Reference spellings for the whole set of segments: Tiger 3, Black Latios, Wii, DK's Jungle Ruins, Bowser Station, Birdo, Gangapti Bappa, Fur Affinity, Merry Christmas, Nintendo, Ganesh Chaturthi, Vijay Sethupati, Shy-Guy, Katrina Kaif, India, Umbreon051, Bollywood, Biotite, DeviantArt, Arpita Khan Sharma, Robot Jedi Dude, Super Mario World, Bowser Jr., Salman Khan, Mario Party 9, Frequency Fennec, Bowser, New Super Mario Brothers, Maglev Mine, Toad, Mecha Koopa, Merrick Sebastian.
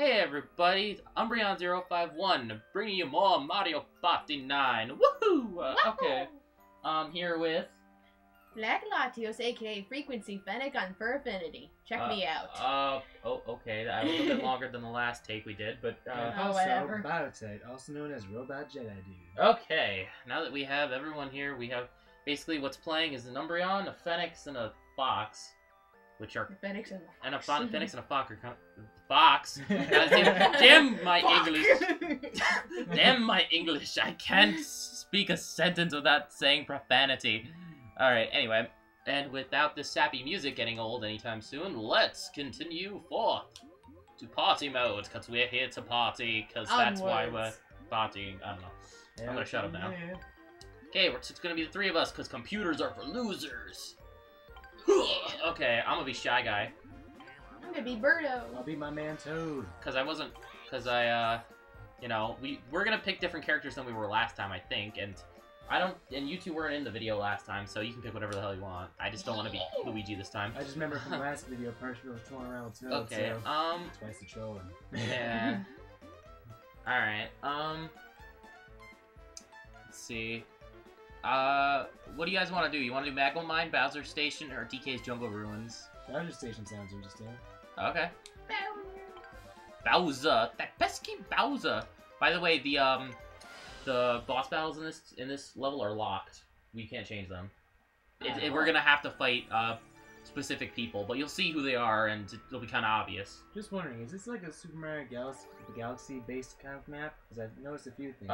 Hey everybody, it's Umbreon051, bringing you more Mario Party 9. Woohoo! Okay, I'm here with... Black Latios, aka Frequency Fennec on Fur Affinity. Check me out. Okay, that was a bit longer than the last take we did, but... also, Biotite, also known as Robot Jedi Dude. Okay, now that we have everyone here, we have... Basically, what's playing is an Umbreon, a Fenix, and a Fox. Which are Fenix and a Fox. And a Fenix and a Fox are Fox. Damn my English. Damn my English. I can't speak a sentence without saying profanity. Alright, anyway. And without the sappy music getting old anytime soon, let's continue forth to party mode. Because we're here to party. Because that's why we're partying. I don't know. Yeah, I'm going to shut up now. Okay, it's going to be the three of us because computers are for losers. Okay, I'm gonna be Shy Guy. I'm gonna be Birdo. I'll be my man Toad. We're gonna pick different characters than we were last time, I think, and you two weren't in the video last time, so you can pick whatever the hell you want. I just don't want to be Luigi this time. I just remember from last video, Parshville was torn around with Toad, okay, so twice the trolling. Yeah. Alright, let's see. What do you guys want to do? You want to do Maglev Mine, Bowser Station, or DK's Jungle Ruins? Bowser Station sounds interesting. Okay. Bowser, that pesky Bowser. By the way, the boss battles in this level are locked. We can't change them. We're gonna have to fight specific people, but you'll see who they are, and it'll be kind of obvious. Just wondering, is this like a Super Mario Galaxy based kind of map? Because I've noticed a few things.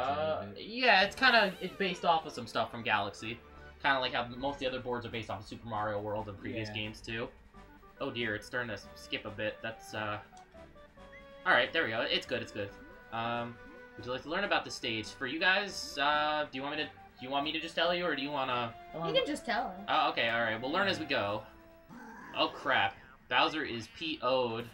Yeah, it's based off of some stuff from Galaxy, kind of like how most of the other boards are based off of Super Mario World and previous games too. Oh dear, it's starting to skip a bit. That's all right. There we go. It's good. It's good. Would you like to learn about the stage for you guys? Do you want me to just tell you, or do you wanna? You can just tell us. Oh, okay. All right. We'll learn as we go. Oh crap, Bowser is PO'd.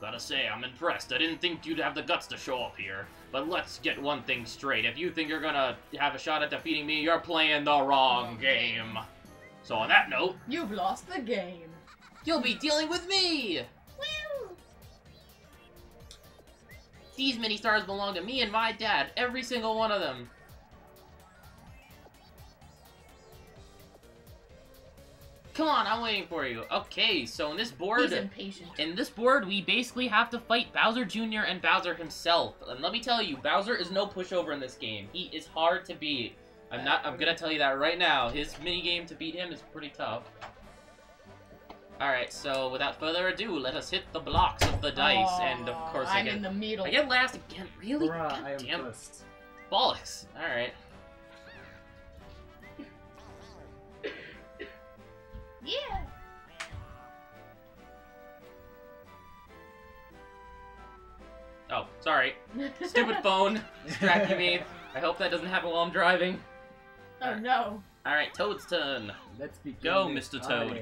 Gotta say, I'm impressed. I didn't think you'd have the guts to show up here. But let's get one thing straight. If you think you're gonna have a shot at defeating me, you're playing the wrong game. So on that note... You've lost the game. You'll be dealing with me! Woo! These mini-stars belong to me and my dad, every single one of them. Come on, I'm waiting for you. Okay, so in this board... He's impatient. In this board, we basically have to fight Bowser Jr. and Bowser himself. And let me tell you, Bowser is no pushover in this game. He is hard to beat. I'm gonna tell you that right now. His minigame to beat him is pretty tough. Alright, so without further ado, let us hit the blocks of the dice. And of course I get... I'm in the middle. I get last again. Really? Bruh, God damn it. Bollocks. Alright. Yeah. Oh, sorry. Stupid phone distracting me. I hope that doesn't happen while I'm driving. Oh no. All right, Toad's turn. Let's begin. Go, Mr. Toad.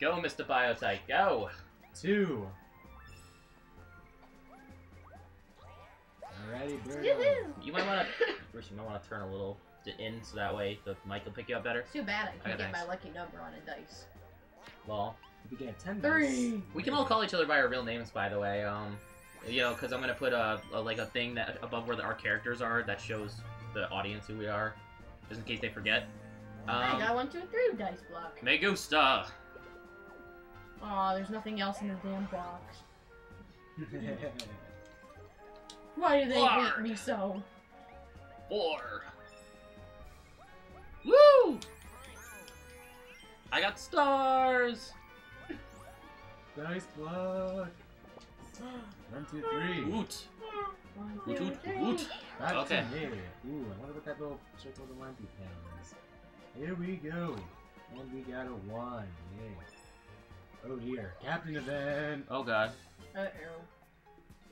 Go, Mr. Biotite. Go. Two. Alrighty, Birdo. You might want to turn a little. In so that way the mic will pick you up better. It's too bad I can't get my lucky number on a dice. Well, we get 10 3. We can all call each other by our real names, by the way. You know, because I'm gonna put a thing that above where our characters are that shows the audience who we are, just in case they forget. I got 1, 2, 3 dice block. Me gusta. Aw, there's nothing else in the damn box. Why do they hate me so? 4. Woo! I got stars! Nice block! 1, 2, 3. Woot! Woot, woot, woot! Okay. Ooh, I wonder what that little circle of the lumpy pan is. Here we go! And we got a 1. Yay. Oh dear. Captain Event! Oh god. Uh oh.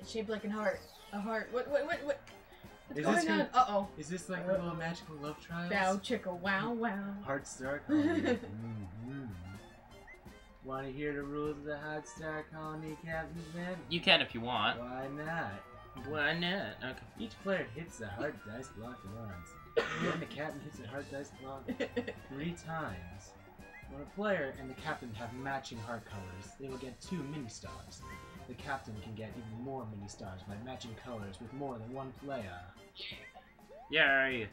It's shaped like a heart. A heart. What? What's going on? Uh-oh. Is this like a little magical love trials? Bow chicka wow wow. Hard Star Colony. Wanna hear the rules of the Hard Star Colony, Captain Van? You can if you want. Why not? Why not? Okay. Each player hits the hard dice block once. And then the captain hits the hard dice block 3 times. When a player and the captain have matching heart colors, they will get 2 mini stars. The captain can get even more mini stars by matching colors with more than one player. Yay!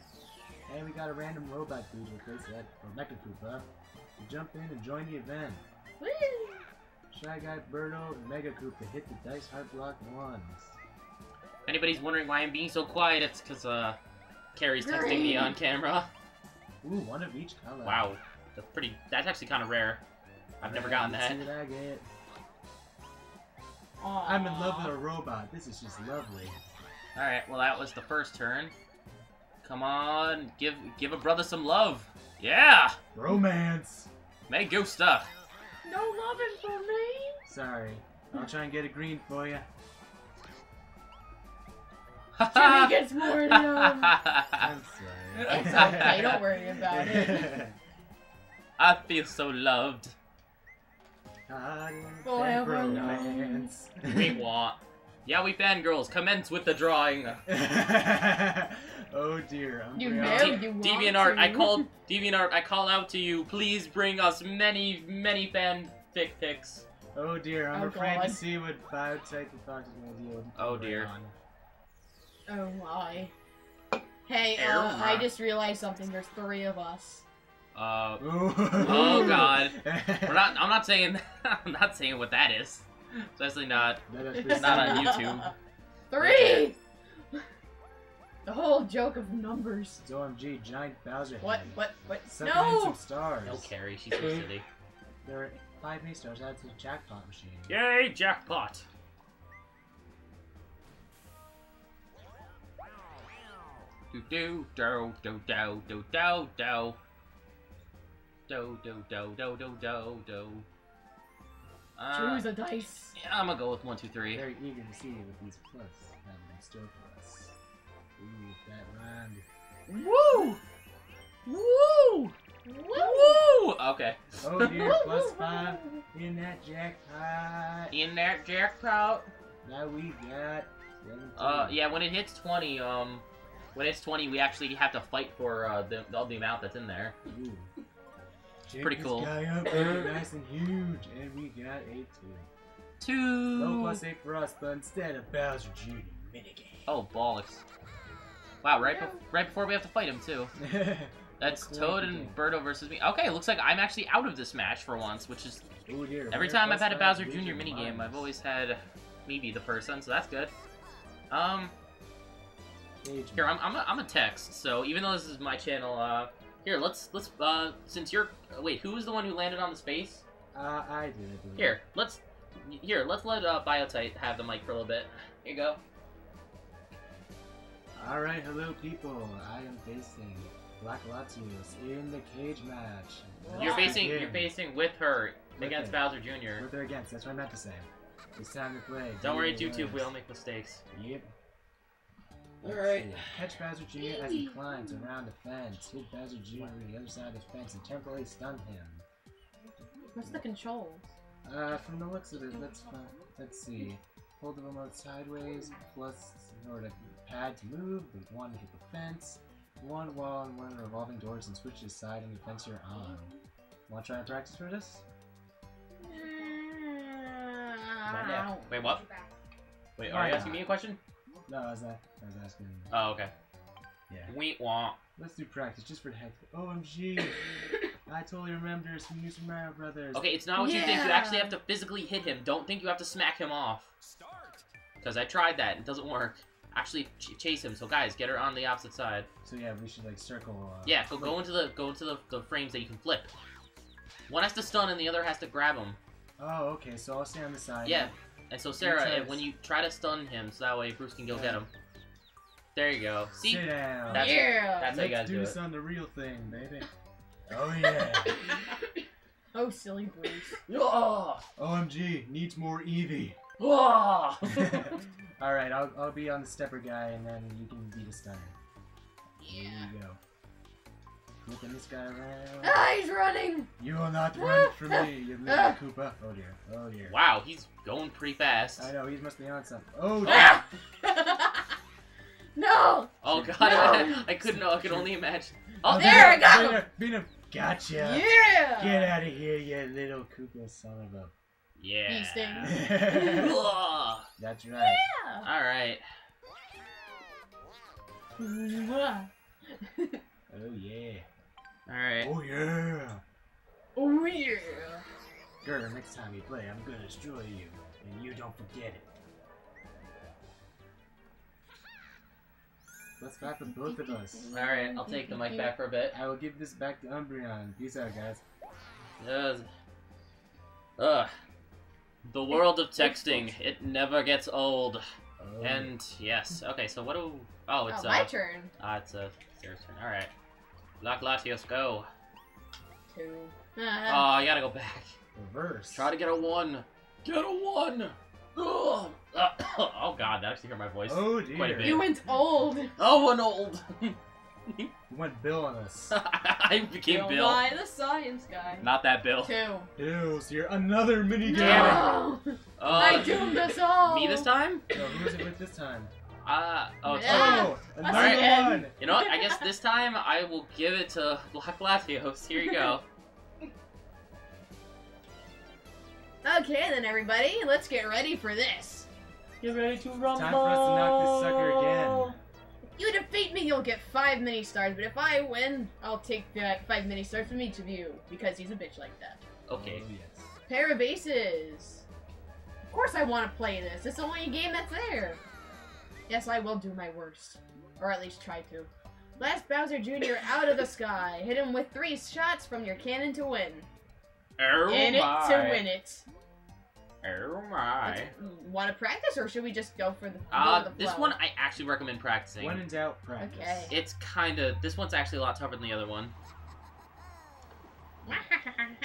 And we got a random robot dude with this, or Mecha Koopa, to jump in and join the event. Woo! Shy-Guy, Birdo, and Mega Koopa hit the dice heart block ones. If anybody's wondering why I'm being so quiet, it's because Carrie's texting me on camera. Ooh, one of each color. Wow, that's pretty. That's actually kind of rare. I've never gotten that. See what I get. Aww. I'm in love with a robot. This is just lovely. All right, well that was the first turn. Come on, give a brother some love. Yeah. Romance. Me gusta. No loving for me. Sorry. I'll try and get a green for you. Jimmy gets more love. I'm sorry. It's okay. Don't worry about it. I feel so loved. Romance. We want. Yeah, we fangirls. Commence with the drawing. Oh dear. You know you want DeviantArt, I called DeviantArt. I call out to you. Please bring us many fanfic pics. Oh dear. I'm afraid to see what Biotite the Fox is going to do. Oh dear. Oh my. Hey, I just realized something. There's three of us. Oh god. I'm not saying. I'm not saying what that is. Especially not on YouTube. Three. The whole joke of numbers. It's OMG, giant Bowser. What? No. Some stars. No, Carrie, she's so silly. There are 5 mini stars. That's a jackpot machine. Yay, jackpot! Do do do do do do do do. Do do do do do do do. Choose a dice. Yeah, I'm gonna go with 1, 2, 3. Very eager to see you with these plus. Still plus. Ooh, that rhymed. Woo! Woo! Woo! Okay. Oh dear, +5 in that jackpot. In that jackpot. Now we got 17. Yeah, when it hits 20, when it's 20, we actually have to fight for all the amount that's in there. Ooh. It's pretty cool. Guy up there, nice and huge, and we got a 2. No +8 for us, but instead of Bowser Jr. minigame. Oh bollocks! Wow, right before we have to fight him too. That's Toad and Birdo versus me. Okay, looks like I'm actually out of this match for once, which is every time I've had a Bowser Jr. minigame, I've always had me be the person, so that's good. Here I'm a text, so even though this is my channel, here let's since you're wait, who was the one who landed on the space? I did. Here let's let Biotite have the mic for a little bit. Here you go. Alright, hello people, I am facing Black Latios in the cage match. You're facing with her against Bowser Jr. With her against, that's what I meant to say. It's time to play. Don't worry, YouTube, we all make mistakes. Yep. Alright. Catch Bowser Jr. as he climbs around the fence. Hit Bowser Jr. to the other side of the fence and temporarily stun him. What's the controls? From the looks of it, let's see. Hold the remote sideways, plus in order to pad to move, with 1 to hit the fence, 1 wall and 1 revolving doors and switch to the side and the fence you're on. Want to try and practice for this? Wait, what? Wait, are you asking me a question? No, I was asking. Oh, okay. Yeah. We want. Let's do practice just for the heck. OMG! I totally remember it's from New Super Mario Brothers. Okay, it's not what you think. You actually have to physically hit him. Don't think you have to smack him off. Because I tried that. It doesn't work. Actually, chase him. So guys, get her on the opposite side. So yeah, we should like circle. Yeah, go into the frames that you can flip. One has to stun and the other has to grab him. Oh, okay. So I'll stay on the side. Yeah. And so Sarah, when you try to stun him, so that way Bruce can go get him. There you go. See? Sit down. That's how you guys do it. Let's do this on the real thing, baby. Oh yeah. Oh silly Bruce. Oh. OMG, needs more Eevee. Oh. All right, I'll be on the stepper guy, and then you can be the stunner. Yeah. Here you go. Flipping this guy around. Ah, he's running. You will not run from me, you little Koopa. Oh dear. Oh dear. Wow, he's going pretty fast. I know he must be on something. Oh dear. No. Oh god, no. I could only imagine. Oh, there I got him! Gotcha! Yeah! Get out of here, you little Koopa son of a... Yeah. These things. That's right. Yeah. All right. Oh yeah. All right. Oh yeah. Oh yeah. Gerda, next time you play, I'm gonna destroy you, and you don't forget it. Let's clap for both of us. Alright, I'll take the mic back for a bit. I will give this back to Umbreon. Peace out, guys. Ugh. The world of texting. It never gets old. Oh. And, yes. Okay, so what do... Oh, it's my turn. It's Sarah's turn. Alright. Black Latios, go. Two. Oh, I gotta go back. Reverse. Try to get a one. Get a one! Ugh. Oh god, I actually hear my voice. Oh dear. Quite a bit. You went old. Oh, went old. You went Bill on us. I became Bill. Why the science guy? Not that Bill. Two. So you're another mini game. No. I doomed us all. Me this time? No, who was it with this time? Another one. You know what? I guess this time I will give it to Black Latios. Here you go. Okay then, everybody, let's get ready for this. Get ready to rumble. Time for us to knock this sucker again. If you defeat me, you'll get 5 mini stars. But if I win, I'll take 5 mini stars from each of you because he's a bitch like that. Okay. Oh, yes. Pair of aces. Of course, I want to play this. It's the only game that's there. Yes, I will do my worst, or at least try to. Blast Bowser Jr. out of the sky. Hit him with 3 shots from your cannon to win. Oh in my. It to win it. Oh my. Want to practice or should we just go for the flow? This one I actually recommend practicing. When in doubt, practice. Okay. It's kind of... This one's actually a lot tougher than the other one.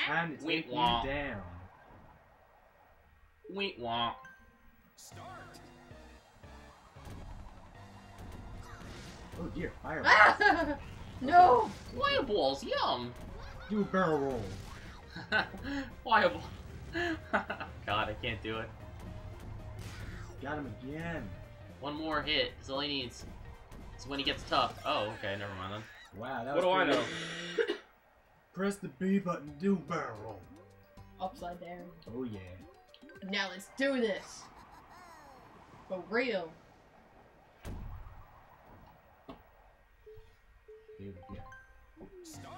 Time to take you down. Wait, womp. Start. Oh dear, fireballs. No! Fireballs, yum! Do a barrel roll. Fireball. God, I can't do it. Got him again. One more hit is all he needs. It's when he gets tough. Oh, okay, never mind then. Wow, that was what do I know? Press the B button, do barrel roll. Upside down. Oh yeah. Now let's do this. For real. Here we go. Start.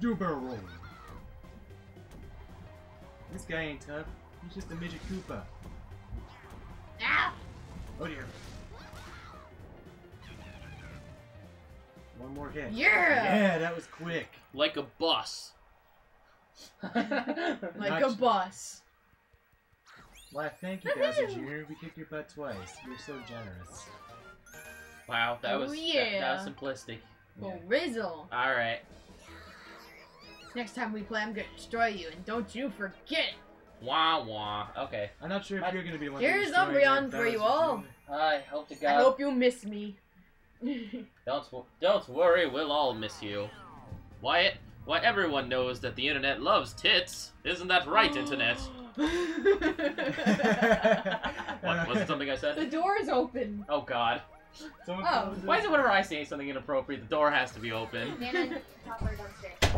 Do a barrel roll. This guy ain't tough. He's just a midget Koopa. Ow! Oh dear. One more hit. Yeah! Yeah, that was quick. Like a bus. like a bus. Why, thank you, Bowser Jr. We kicked your butt twice. You're so generous. Wow, that was that was simplistic. Well, yeah. Rizzle. All right. Next time we play, I'm gonna destroy you, and don't you forget it! Wah wah. Okay. I'm not sure if you're gonna be the one. Here's Umbreon for you all. I hope to God. I hope you miss me. Don't worry, we'll all miss you. Wyatt, why everyone knows that the internet loves tits, isn't that right, internet? What was it? Something I said? The door is open. Oh God. Oh. Why is it whenever I say something inappropriate, the door has to be open?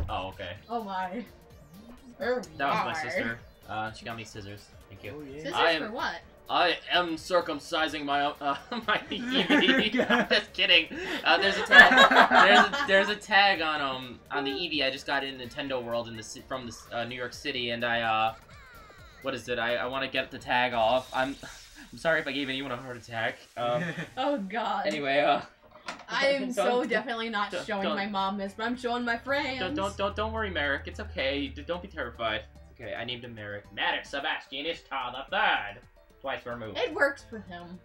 Oh, okay. Oh my. That was my sister. She got me scissors. Thank you. Oh, yeah. Scissors for what? I am circumcising my my EV. I'm just kidding. There's a tag. there's a tag on the EV. I just got in Nintendo World from New York City, and I what is it? I want to get the tag off. I'm sorry if I gave anyone a heart attack. Oh God. Anyway, I am so definitely not showing my mom this, but I'm showing my friends. Don't worry, Merrick. It's okay. Don't be terrified. It's okay, I named him Merrick. Merrick Sebastian is III. Twice removed. It works for him.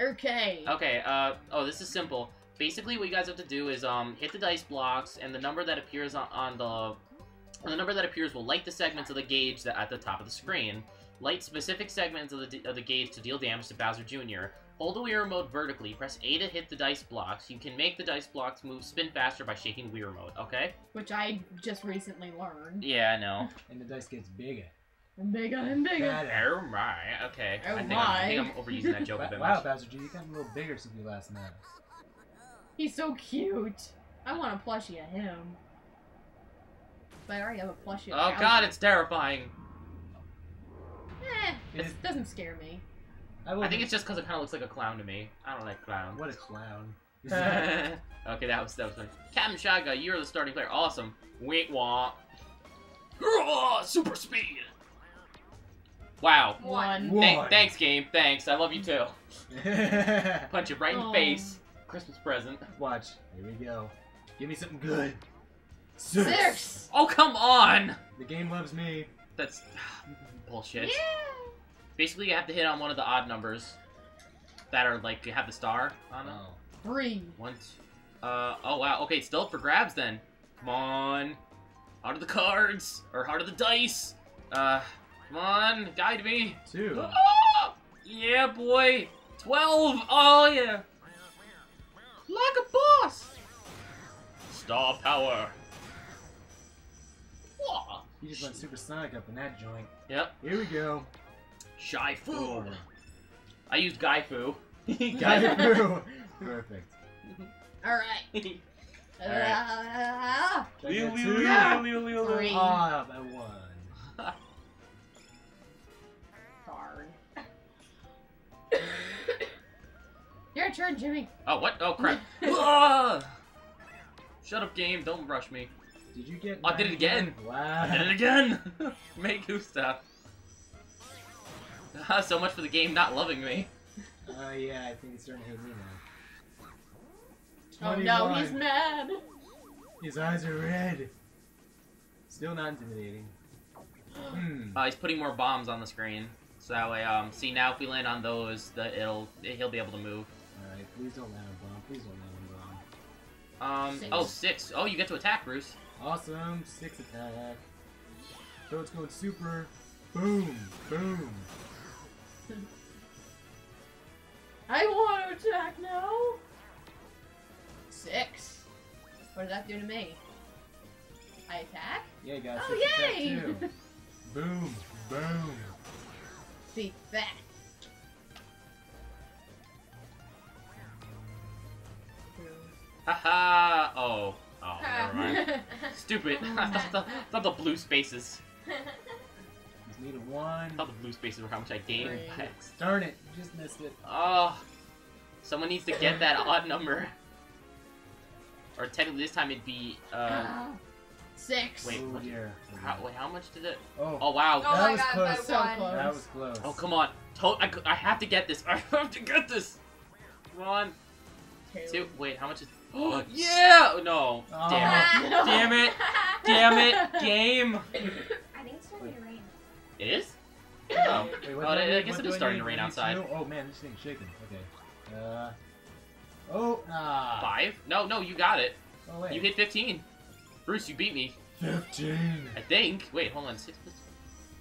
Okay. Okay. Oh, this is simple. Basically, what you guys have to do is hit the dice blocks, and the number that appears on the number that appears will light the segments of the gauge that at the top of the screen. Light specific segments of the gauge to deal damage to Bowser Jr. Hold the Wii Remote vertically. Press A to hit the dice blocks. You can make the dice blocks spin faster by shaking the Wii Remote, okay? Which I just recently learned. Yeah, I know. And the dice gets bigger. And bigger and bigger. Oh my, okay. Oh I think I'm overusing that joke a bit much. Wow, Bowser Jr., you got a little bigger since you last met. He's so cute. I want a plushie of him. but I already have a plushie. Oh god, it's terrifying. Eh, it doesn't scare me. I think it's just because it kind of looks like a clown to me. I don't like clowns. What is clown? Okay, that was funny. Captain Shy-Guy, you're the starting player. Awesome. Wait, wah. Super speed. Wow. One. Thanks, game. Thanks. I love you too. Punch it right in the face. Christmas present. Watch. Here we go. Give me something good. Six. Oh, come on. The game loves me. That's bullshit. Yeah. Basically, you have to hit on one of the odd numbers that are like you have the star on them. Three. Once. Oh wow. Okay, still up for grabs then. Come on. Out of the cards or out of the dice. Come on, guide me. Two. Oh, yeah, boy. 12. Oh yeah. Like a boss. Star power. Whoa. You just went supersonic up in that joint. Yep. Here we go. Shy Fu. I used Guy Fu. Guy Fu. Perfect. All right. Three. Ah, that one. Darn. Your turn, Jimmy. Oh, what? Oh, crap. Shut up, game. Don't rush me. Did you get? I did it again. Wow. I did it again. Make goose stuff. So much for the game not loving me. Oh yeah, I think it's starting to hit me now. 21. Oh no, he's mad. His eyes are red. Still not intimidating. He's putting more bombs on the screen, so that way, see now if we land on those, that he'll be able to move. All right, please don't land a bomb. Please don't land a bomb. Six. Oh, you get to attack, Bruce. Awesome, 6 attack. So it's going super. Boom! Boom! I want to attack now! 6! What did that do to me? I attack? Yeah, you got 6 attack too. Boom! Boom! Beat that! Haha! Oh. Oh, never mind. Stupid! I thought the blue spaces. Need a 1. I thought the blue spaces were how much I gained. Darn it, you just missed it. Oh, someone needs to get that odd number. Or technically this time it'd be 6. Wait, oh, dear. How much did it? Oh wow, oh, that was close. So close. That was close. Oh come on, I have to get this. I have to get this. Come on. Two. Wait, how much is? Oh yeah! No. Oh. Damn it! Damn it! Damn it! Game. I think it's starting to rain. It is? Oh. Wait, I guess it is starting to rain outside. Oh man, this thing's shaking. Okay. Oh, 5? No, you got it. Oh, wait. You hit 15. Bruce, you beat me. 15. I think. Wait, hold on. 6.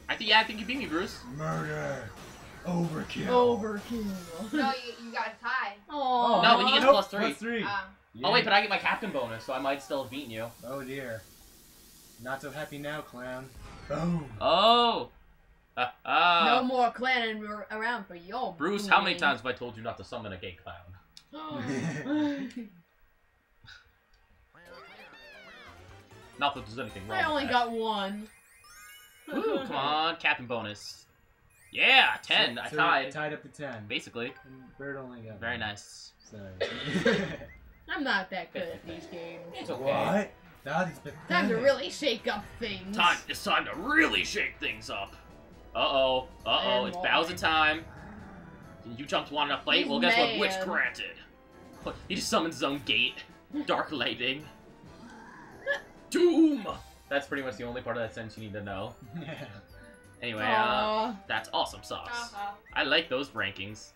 I think you beat me, Bruce. Murder. Overkill. No, you got a tie. Oh. No, but he gets +3. +3. Yeah. Oh wait, but I get my captain bonus, so I might still have beaten you. Oh dear. Not so happy now, clown. Boom. Oh. No more clowning around for your Bruce, how many times have I told you not to summon a gay clown? Not that there's anything wrong. I only got 1. Ooh, come on, captain bonus. Yeah, 10. So, I tied up to 10. Basically. And Bird only got 1. Very nice. Sorry. I'm not that good at these games. It's okay. What? That is pathetic. Time to really shake up things. It's time to really shake things up. Uh-oh. Uh-oh. It's Bowser time. You jumped one enough late. Well, guess what? Wish granted. He just summons his own gate. Dark lightning. Doom! That's pretty much the only part of that sentence you need to know. Anyway, that's awesome sauce. I like those rankings.